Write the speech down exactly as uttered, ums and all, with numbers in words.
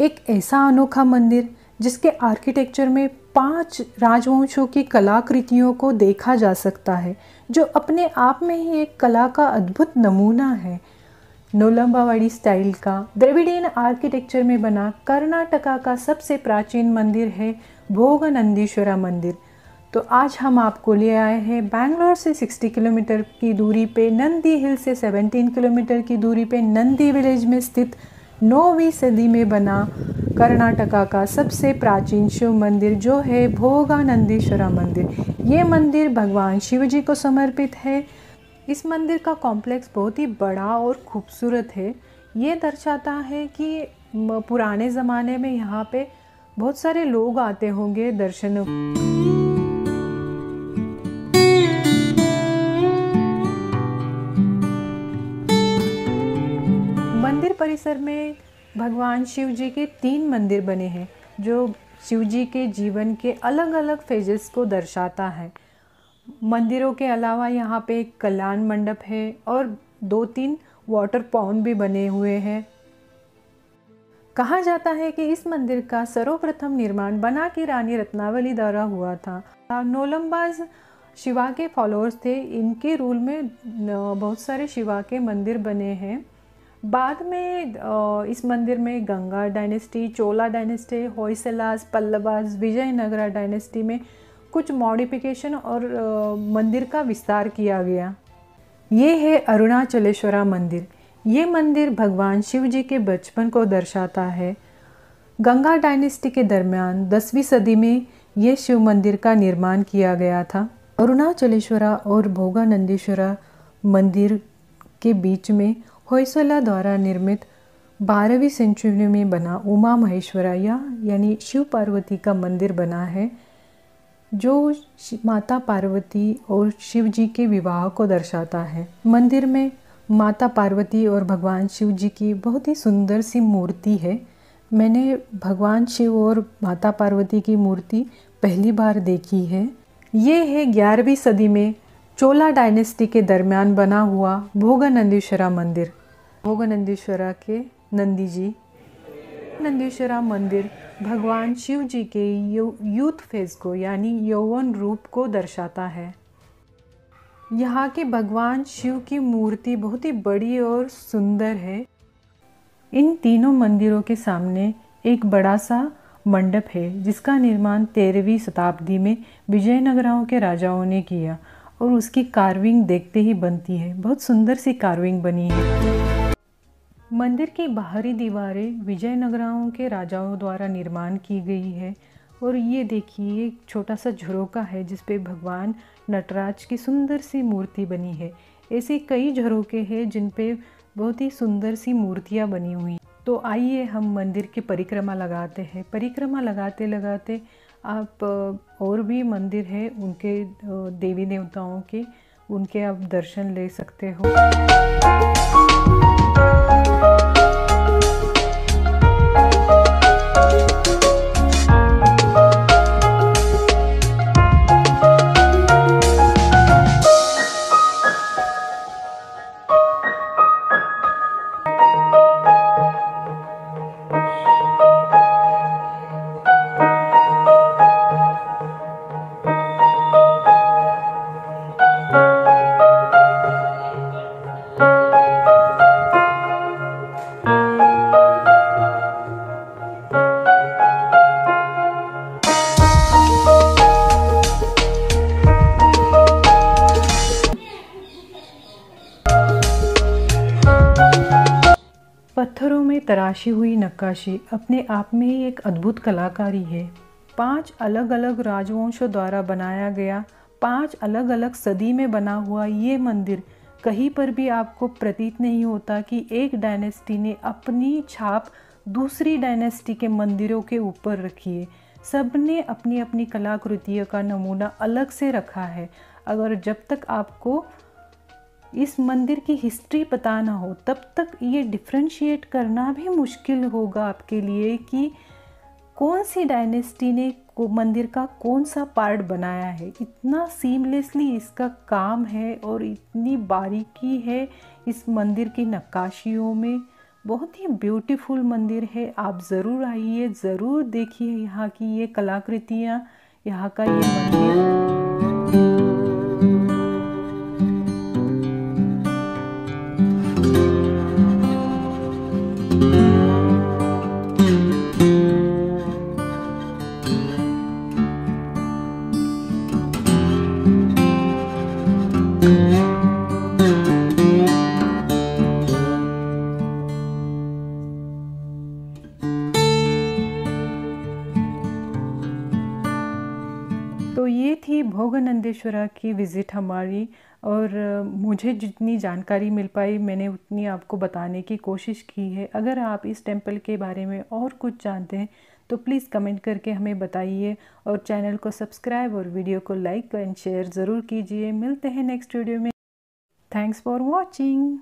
एक ऐसा अनोखा मंदिर जिसके आर्किटेक्चर में पांच राजवंशों की कलाकृतियों को देखा जा सकता है, जो अपने आप में ही एक कला का अद्भुत नमूना है। नोलंबवाड़ी स्टाइल का द्रविड़ियन आर्किटेक्चर में बना कर्नाटका का सबसे प्राचीन मंदिर है भोगनंदीश्वरा मंदिर। तो आज हम आपको ले आए हैं बैंगलोर से साठ किलोमीटर की दूरी पे, नंदी हिल से सत्रह किलोमीटर की दूरी पे नंदी विलेज में स्थित नौवीं सदी में बना कर्नाटका का सबसे प्राचीन शिव मंदिर जो है भोगानंदेश्वरा मंदिर। ये मंदिर भगवान शिव जी को समर्पित है। इस मंदिर का कॉम्प्लेक्स बहुत ही बड़ा और खूबसूरत है। ये दर्शाता है कि पुराने ज़माने में यहाँ पे बहुत सारे लोग आते होंगे दर्शनों। मंदिर परिसर में भगवान शिव जी के तीन मंदिर बने हैं जो शिव जी के जीवन के अलग अलग फेजेस को दर्शाता है। मंदिरों के अलावा यहाँ पे एक कल्याण मंडप है और दो तीन वाटर पाउंड भी बने हुए हैं। कहा जाता है कि इस मंदिर का सर्वप्रथम निर्माण बना की रानी रत्नावली द्वारा हुआ था। नोलमबाज शिवा के फॉलोअर्स थे, इनके रूल में बहुत सारे शिवा के मंदिर बने हैं। बाद में इस मंदिर में Ganga dynasty, Chola dynasty, Hoysalas, Pallavas, Vijayanagara dynasty में कुछ मॉडिफिकेशन और मंदिर का विस्तार किया गया। ये है अरुणाचलेश्वरा मंदिर। ये मंदिर भगवान शिव जी के बचपन को दर्शाता है। गंगा डायनेस्टी के दरमियान दसवीं सदी में ये शिव मंदिर का निर्माण किया गया था। अरुणाचलेश्वरा और भोगानंदेश्वरा मंदिर के बीच में होयसला द्वारा निर्मित बारहवीं सेंचुरी में बना उमा महेश्वराया यानी शिव पार्वती का मंदिर बना है, जो माता पार्वती और शिव जी के विवाह को दर्शाता है। मंदिर में माता पार्वती और भगवान शिव जी की बहुत ही सुंदर सी मूर्ति है। मैंने भगवान शिव और माता पार्वती की मूर्ति पहली बार देखी है। ये है ग्यारहवीं सदी में चोला डायनेस्टी के दरमियान बना हुआ भोगनंदीश्वरा मंदिर। भोगनंदीश्वरा के नंदी जी। नंदीश्वरा मंदिर भगवान शिव जी के यूथ फेज को यानी यौवन रूप को दर्शाता है। यहाँ के भगवान शिव की मूर्ति बहुत ही बड़ी और सुंदर है। इन तीनों मंदिरों के सामने एक बड़ा सा मंडप है जिसका निर्माण तेरहवीं शताब्दी में विजयनगराओं के राजाओं ने किया और उसकी कार्विंग देखते ही बनती है। बहुत सुंदर सी कार्विंग बनी है। मंदिर की बाहरी दीवारें विजयनगराओं के राजाओं द्वारा निर्माण की गई है और ये देखिए एक छोटा सा झरोका है जिस पे भगवान नटराज की सुंदर सी मूर्ति बनी है। ऐसे कई झरोके हैं जिन पे बहुत ही सुंदर सी मूर्तियाँ बनी हुई। तो आइए हम मंदिर की परिक्रमा लगाते हैं। परिक्रमा लगाते लगाते आप और भी मंदिर है उनके देवी देवताओं के, उनके आप दर्शन ले सकते हो। पत्थरों में तराशी हुई नक्काशी अपने आप में ही एक अद्भुत कलाकारी है। पांच अलग अलग राजवंशों द्वारा बनाया गया, पांच अलग अलग सदी में बना हुआ ये मंदिर कहीं पर भी आपको प्रतीत नहीं होता कि एक डायनेस्टी ने अपनी छाप दूसरी डायनेस्टी के मंदिरों के ऊपर रखी है। सब ने अपनी अपनी कलाकृतियों का नमूना अलग से रखा है। अगर जब तक आपको इस मंदिर की हिस्ट्री पता ना हो तब तक ये डिफ्रेंशिएट करना भी मुश्किल होगा आपके लिए कि कौन सी डायनेस्टी ने को मंदिर का कौन सा पार्ट बनाया है। इतना सीमलेसली इसका काम है और इतनी बारीकी है इस मंदिर की नक्काशियों में, बहुत ही ब्यूटीफुल मंदिर है। आप ज़रूर आइए, ज़रूर देखिए यहाँ की ये कलाकृतियाँ, यहाँ का ये मंदिर। तो ये थी भोगानंदेश्वरा की विज़िट हमारी, और मुझे जितनी जानकारी मिल पाई मैंने उतनी आपको बताने की कोशिश की है। अगर आप इस टेंपल के बारे में और कुछ जानते हैं तो प्लीज़ कमेंट करके हमें बताइए, और चैनल को सब्सक्राइब और वीडियो को लाइक एंड शेयर ज़रूर कीजिए। मिलते हैं नेक्स्ट वीडियो में। Thanks for watching.